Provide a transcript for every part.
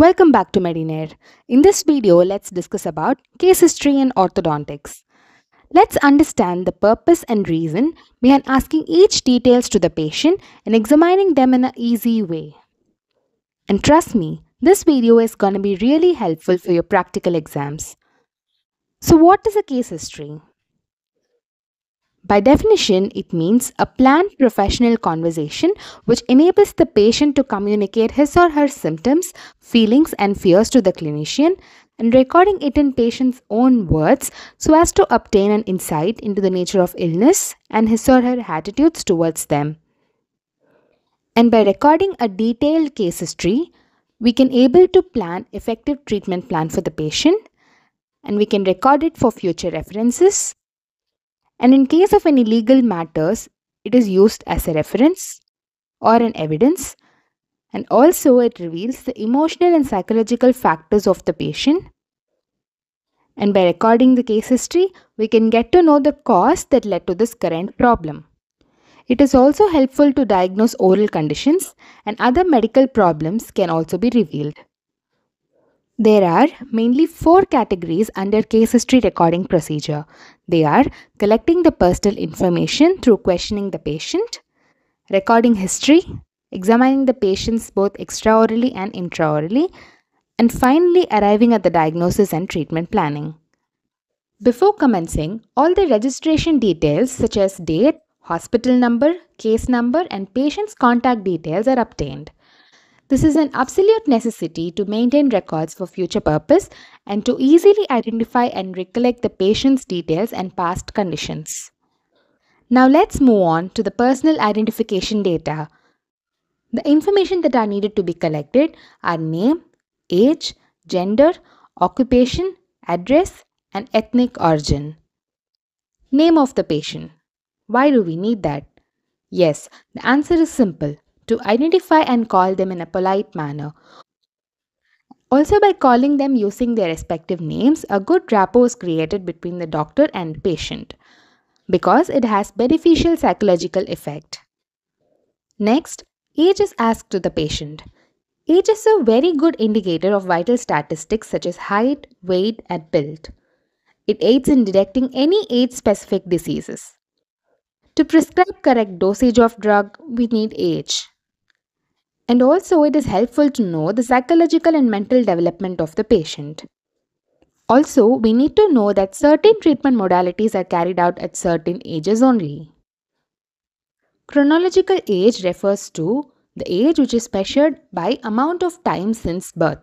Welcome back to Medinare. In this video, let's discuss about case history and orthodontics. Let's understand the purpose and reason behind asking each details to the patient and examining them in an easy way. And trust me, this video is going to be really helpful for your practical exams. So what is a case history? By definition, it means a planned professional conversation which enables the patient to communicate his or her symptoms, feelings and fears to the clinician and recording it in patient's own words so as to obtain an insight into the nature of illness and his or her attitudes towards them. And by recording a detailed case history, we can able to plan effective treatment plan for the patient and we can record it for future references. And in case of any legal matters, it is used as a reference or an evidence. And also it reveals the emotional and psychological factors of the patient. And by recording the case history, we can get to know the cause that led to this current problem. It is also helpful to diagnose oral conditions and other medical problems can also be revealed. There are mainly four categories under case history recording procedure. They are collecting the personal information through questioning the patient, recording history, examining the patients both extraorally and intraorally, and finally arriving at the diagnosis and treatment planning. Before commencing, all the registration details such as date, hospital number, case number, and patient's contact details are obtained. This is an absolute necessity to maintain records for future purpose and to easily identify and recollect the patient's details and past conditions. Now let's move on to the personal identification data. The information that are needed to be collected are name, age, gender, occupation, address, and ethnic origin. Name of the patient. Why do we need that? Yes, the answer is simple. To identify and call them in a polite manner. Also, by calling them using their respective names, a good rapport is created between the doctor and patient because it has beneficial psychological effect. Next, age is asked to the patient. Age is a very good indicator of vital statistics such as height, weight, and build. It aids in detecting any age-specific diseases. To prescribe correct dosage of drug, we need age. And also it is helpful to know the psychological and mental development of the patient. Also, we need to know that certain treatment modalities are carried out at certain ages only. Chronological age refers to the age which is measured by amount of time since birth.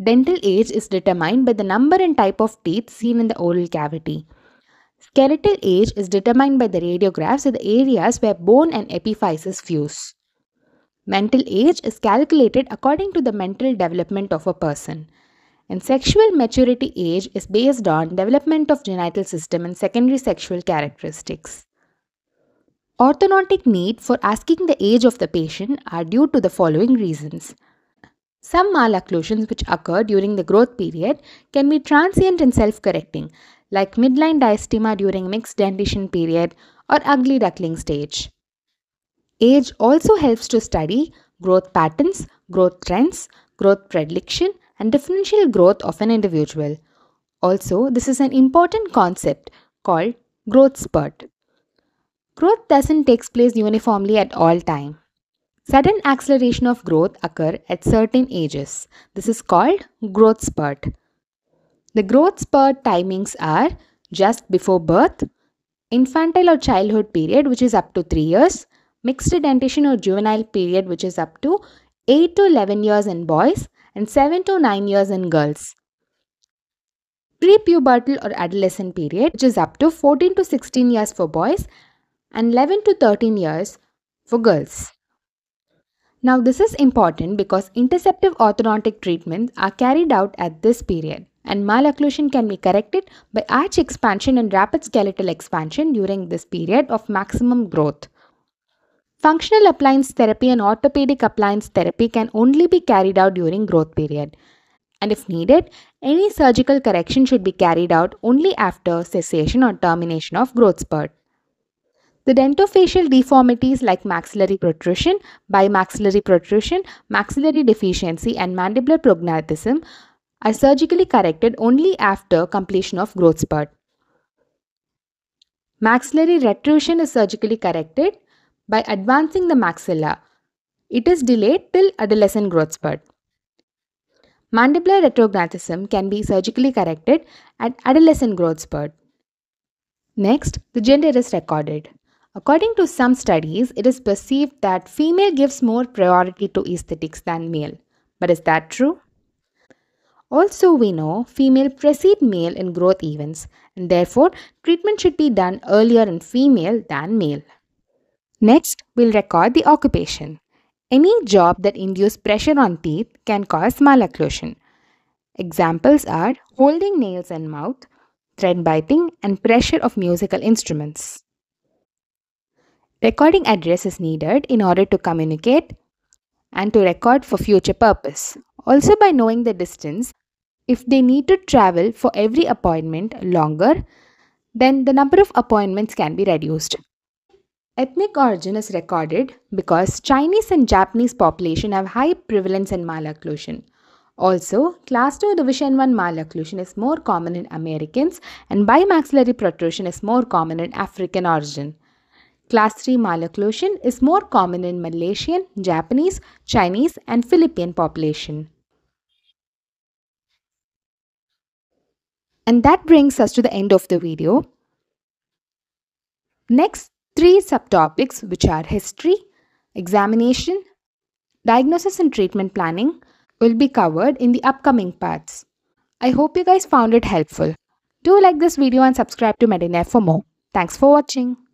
Dental age is determined by the number and type of teeth seen in the oral cavity. Skeletal age is determined by the radiographs of the areas where bone and epiphysis fuse. Mental age is calculated according to the mental development of a person. And sexual maturity age is based on development of genital system and secondary sexual characteristics. Orthodontic need for asking the age of the patient are due to the following reasons. Some malocclusions which occur during the growth period can be transient and self-correcting, like midline diastema during mixed dentition period or ugly duckling stage. Age also helps to study growth patterns, growth trends, growth predilection and differential growth of an individual. Also, this is an important concept called growth spurt. Growth doesn't take place uniformly at all time. Sudden acceleration of growth occurs at certain ages. This is called growth spurt. The growth spurt timings are just before birth, infantile or childhood period which is up to 3 years, mixed dentition or juvenile period which is up to 8 to 11 years in boys and 7 to 9 years in girls. Prepubertal or adolescent period which is up to 14 to 16 years for boys and 11 to 13 years for girls. Now this is important because interceptive orthodontic treatments are carried out at this period. And malocclusion can be corrected by arch expansion and rapid skeletal expansion during this period of maximum growth. Functional appliance therapy and orthopedic appliance therapy can only be carried out during growth period. And if needed, any surgical correction should be carried out only after cessation or termination of growth spurt. The dentofacial deformities like maxillary protrusion, bimaxillary protrusion, maxillary deficiency and mandibular prognathism are surgically corrected only after completion of growth spurt. Maxillary retrusion is surgically corrected by advancing the maxilla. It is delayed till adolescent growth spurt. Mandibular retrognatism can be surgically corrected at adolescent growth spurt. Next, the gender is recorded. According to some studies, it is perceived that female gives more priority to aesthetics than male. But is that true? Also, we know female precede male in growth events and therefore treatment should be done earlier in female than male. Next, we'll record the occupation. Any job that induces pressure on teeth can cause malocclusion. Examples are holding nails and mouth, thread biting and pressure of musical instruments. Recording address is needed in order to communicate and to record for future purpose. Also by knowing the distance, if they need to travel for every appointment longer, then the number of appointments can be reduced. Ethnic origin is recorded because Chinese and Japanese population have high prevalence in malocclusion. Also, class 2 division 1 malocclusion is more common in Americans and bimaxillary protrusion is more common in African origin. Class 3 malocclusion is more common in Malaysian, Japanese, Chinese and Philippine population. And that brings us to the end of the video. Next, 3 subtopics which are history, examination, diagnosis and treatment planning will be covered in the upcoming parts. I hope you guys found it helpful. Do like this video and subscribe to Medinare for more. Thanks for watching.